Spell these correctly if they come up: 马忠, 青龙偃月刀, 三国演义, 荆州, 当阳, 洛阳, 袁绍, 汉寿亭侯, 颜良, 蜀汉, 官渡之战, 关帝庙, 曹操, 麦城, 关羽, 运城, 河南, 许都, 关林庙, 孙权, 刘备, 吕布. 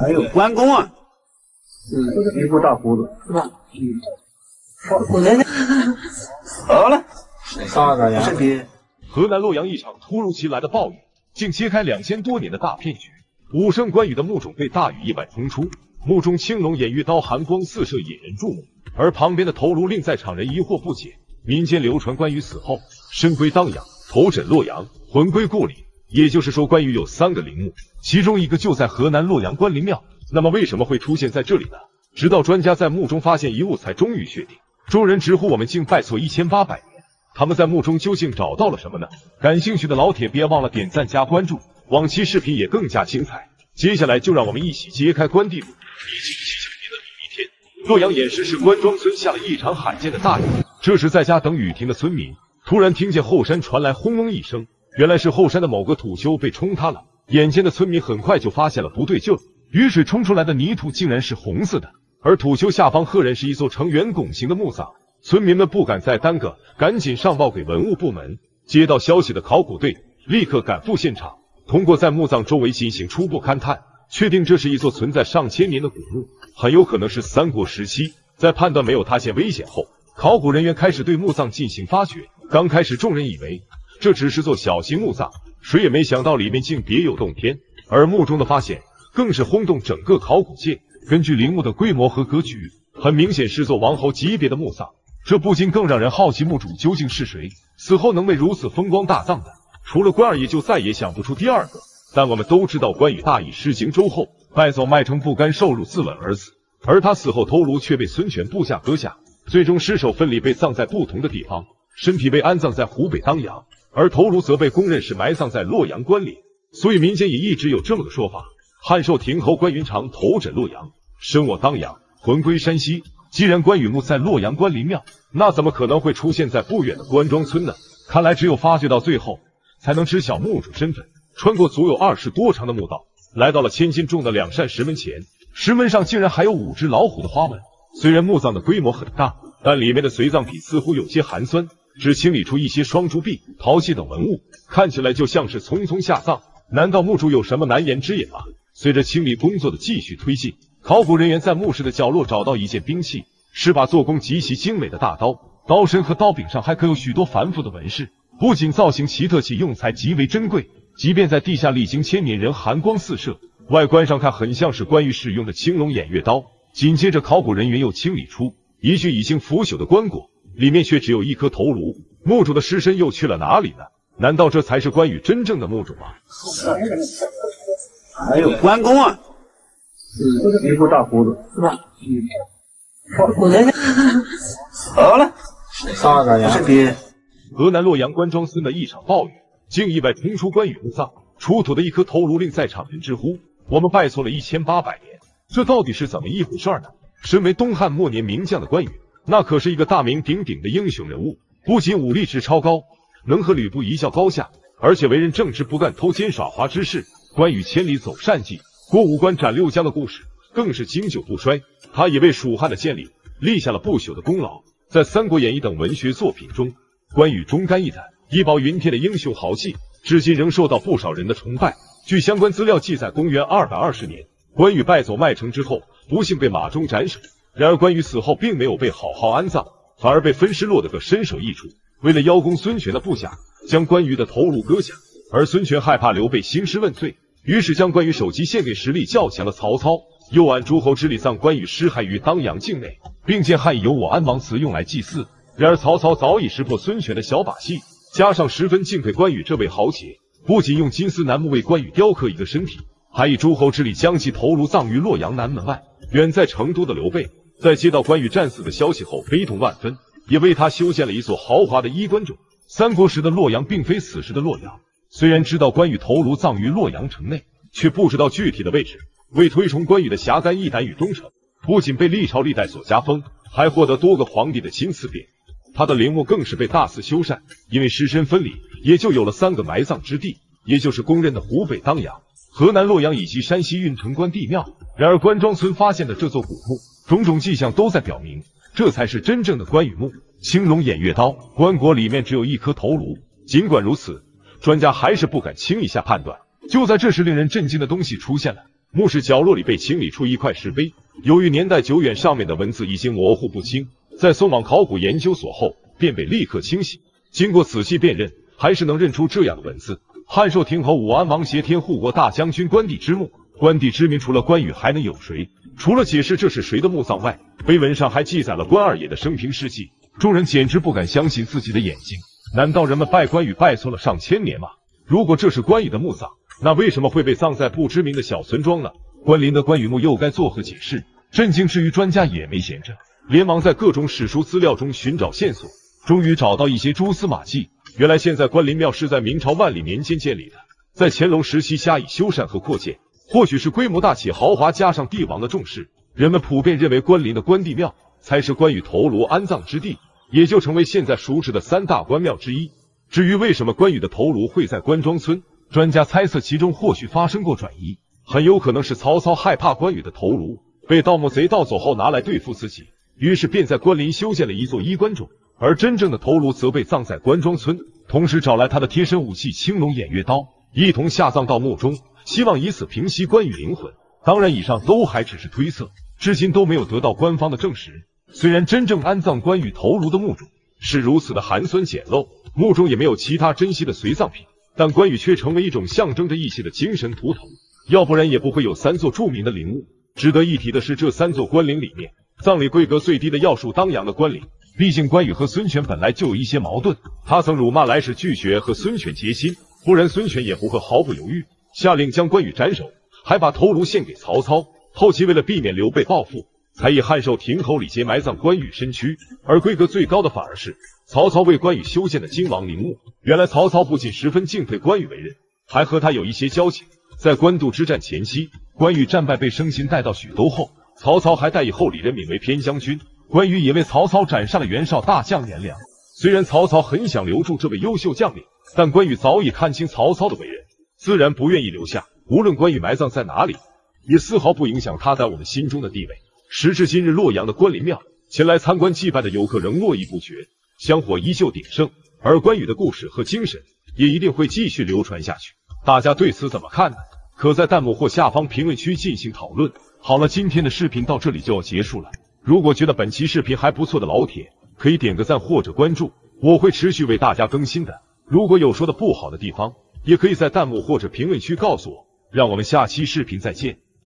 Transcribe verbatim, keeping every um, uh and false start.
还有关公啊，嗯，一副大胡子，是吧？嗯，好，来来，好了，大个呀。河南洛阳一场突如其来的暴雨，竟揭开两千多年的大骗局。武圣关羽的墓冢被大雨一般冲出，墓中青龙偃月刀寒光四射，引人注目。而旁边的头颅令在场人疑惑不解。民间流传关羽死后身归当阳，头枕洛阳，魂归故里。 也就是说，关羽有三个陵墓，其中一个就在河南洛阳关林庙。那么，为什么会出现在这里呢？直到专家在墓中发现遗物，才终于确定。众人直呼我们竟拜错一千八百年。他们在墓中究竟找到了什么呢？感兴趣的老铁别忘了点赞加关注，往期视频也更加精彩。接下来就让我们一起揭开关帝墓以及七九年的雨一天。洛阳偃师市关庄村下了一场罕见的大雨。这时，在家等雨停的村民突然听见后山传来轰隆一声。 原来是后山的某个土丘被冲塌了，眼尖的村民很快就发现了不对劲儿，雨水冲出来的泥土竟然是红色的，而土丘下方赫然是一座呈圆拱形的墓葬。村民们不敢再耽搁，赶紧上报给文物部门。接到消息的考古队立刻赶赴现场，通过在墓葬周围进行初步勘探，确定这是一座存在上千年的古墓，很有可能是三国时期。在判断没有塌陷危险后，考古人员开始对墓葬进行发掘。刚开始，众人以为 这只是座小型墓葬，谁也没想到里面竟别有洞天。而墓中的发现更是轰动整个考古界。根据陵墓的规模和格局，很明显是座王侯级别的墓葬。这不禁更让人好奇墓主究竟是谁，死后能被如此风光大葬的，除了关二爷，就再也想不出第二个。但我们都知道，关羽大意失荆州后，败走麦城，不甘受辱，自刎而死。而他死后头颅却被孙权部下割下，最终尸首分离，被葬在不同的地方，身体被安葬在湖北当阳。 而头颅则被公认是埋葬在洛阳关里，所以民间也一直有这么个说法：汉寿亭侯关云长头枕洛阳，身卧当阳，魂归山西。既然关羽墓在洛阳关林庙，那怎么可能会出现在不远的关庄村呢？看来只有发掘到最后，才能知晓墓主身份。穿过足有二十多长的墓道，来到了千斤重的两扇石门前，石门上竟然还有五只老虎的花纹。虽然墓葬的规模很大，但里面的随葬品似乎有些寒酸。 只清理出一些双珠币、陶器等文物，看起来就像是匆匆下葬。难道墓主有什么难言之隐吗？随着清理工作的继续推进，考古人员在墓室的角落找到一件兵器，是把做工极其精美的大刀，刀身和刀柄上还刻有许多繁复的纹饰，不仅造型奇特，其用材极为珍贵。即便在地下历经千年，仍寒光四射，外观上看很像是关羽使用的青龙偃月刀。紧接着，考古人员又清理出一具已经腐朽的棺椁。 里面却只有一颗头颅，墓主的尸身又去了哪里呢？难道这才是关羽真正的墓主吗？还有关公啊，嗯，一副大胡子，是吧？嗯，好，来来，好了，大个呀。河南洛阳关庄村的一场暴雨，竟意外冲出关羽墓葬，出土的一颗头颅令在场人直呼：我们拜错了 一千八百 年！这到底是怎么一回事呢？身为东汉末年名将的关羽， 那可是一个大名鼎鼎的英雄人物，不仅武力值超高，能和吕布一较高下，而且为人正直，不干偷奸耍滑之事。关羽千里走单骑，过五关斩六将的故事更是经久不衰。他也为蜀汉的建立立下了不朽的功劳。在《三国演义》等文学作品中，关羽忠肝义胆、义薄云天的英雄豪气，至今仍受到不少人的崇拜。据相关资料记载，公元二百二十年，关羽败走麦城之后，不幸被马忠斩首。 然而关羽死后并没有被好好安葬，反而被分尸落得个身首异处。为了邀功，孙权的部下将关羽的头颅割下，而孙权害怕刘备兴师问罪，于是将关羽首级献给实力较强的曹操，又按诸侯之礼葬关羽尸骸于当阳境内，并建汉有我安王祠用来祭祀。然而曹操早已识破孙权的小把戏，加上十分敬佩关羽这位豪杰，不仅用金丝楠木为关羽雕刻一个身体，还以诸侯之礼将其头颅葬于洛阳南门外。远在成都的刘备 在接到关羽战死的消息后，悲痛万分，也为他修建了一座豪华的衣冠冢。三国时的洛阳并非此时的洛阳，虽然知道关羽头颅葬于洛阳城内，却不知道具体的位置。为推崇关羽的侠肝义胆与忠诚，不仅被历朝历代所加封，还获得多个皇帝的亲赐匾。他的陵墓更是被大肆修缮，因为尸身分离，也就有了三个埋葬之地，也就是公认的湖北当阳、河南洛阳以及山西运城关帝庙。然而关庄村发现的这座古墓， 种种迹象都在表明，这才是真正的关羽墓。青龙偃月刀，棺椁里面只有一颗头颅。尽管如此，专家还是不敢轻易下判断。就在这时，令人震惊的东西出现了。墓室角落里被清理出一块石碑，由于年代久远，上面的文字已经模糊不清。在送往考古研究所后，便被立刻清洗。经过仔细辨认，还是能认出这样的文字：汉寿亭侯武安王挟天护国大将军关帝之墓。关帝之名，除了关羽还能有谁？除了解释这是谁的墓葬外，碑文上还记载了关二爷的生平事迹。众人简直不敢相信自己的眼睛，难道人们拜关羽拜错了上千年吗？如果这是关羽的墓葬，那为什么会被葬在不知名的小村庄呢？关林的关羽墓又该作何解释？震惊之余，专家也没闲着，连忙在各种史书资料中寻找线索，终于找到一些蛛丝马迹。原来现在关林庙是在明朝万历年间建立的，在乾隆时期加以修缮和扩建，或许是规模大且豪华，加上帝王的重视，人们普遍认为关林的关帝庙才是关羽头颅安葬之地，也就成为现在熟知的三大关庙之一。至于为什么关羽的头颅会在关庄村，专家猜测其中或许发生过转移，很有可能是曹操害怕关羽的头颅被盗墓贼盗走后拿来对付自己，于是便在关林修建了一座衣冠冢，而真正的头颅则被葬在关庄村，同时找来他的贴身武器青龙偃月刀，一同下葬到墓中，希望以此平息关羽灵魂。当然以上都还只是推测，至今都没有得到官方的证实。虽然真正安葬关羽头颅的墓冢是如此的寒酸简陋，墓中也没有其他珍稀的随葬品，但关羽却成为一种象征着义气的精神图腾，要不然也不会有三座著名的陵墓。值得一提的是，这三座关陵里面，葬礼规格最低的要数当阳的关陵。毕竟关羽和孙权本来就有一些矛盾，他曾辱骂来使拒绝和孙权结亲，不然孙权也不会毫不犹豫下令将关羽斩首，还把头颅献给曹操。后期为了避免刘备报复，才以汉寿亭侯里节埋葬关羽身躯，而规格最高的反而是曹操为关羽修建的荆王陵墓。原来曹操不仅十分敬佩关羽为人，还和他有一些交情。在官渡之战前期，关羽战败被生擒带到许都后，曹操还带以后李任敏为偏将军，关羽也为曹操斩杀了袁绍大将颜良。虽然曹操很想留住这位优秀将领，但关羽早已看清曹操的为人，自然不愿意留下。无论关羽埋葬在哪里，也丝毫不影响他在我们心中的地位。时至今日，洛阳的关林庙前来参观祭拜的游客仍络绎不绝，香火依旧鼎盛，而关羽的故事和精神也一定会继续流传下去。大家对此怎么看呢？可在弹幕或下方评论区进行讨论。好了，今天的视频到这里就要结束了。如果觉得本期视频还不错的老铁，可以点个赞或者关注，我会持续为大家更新的。如果有说的不好的地方，也可以在弹幕或者评论区告诉我。让我们下期视频再见。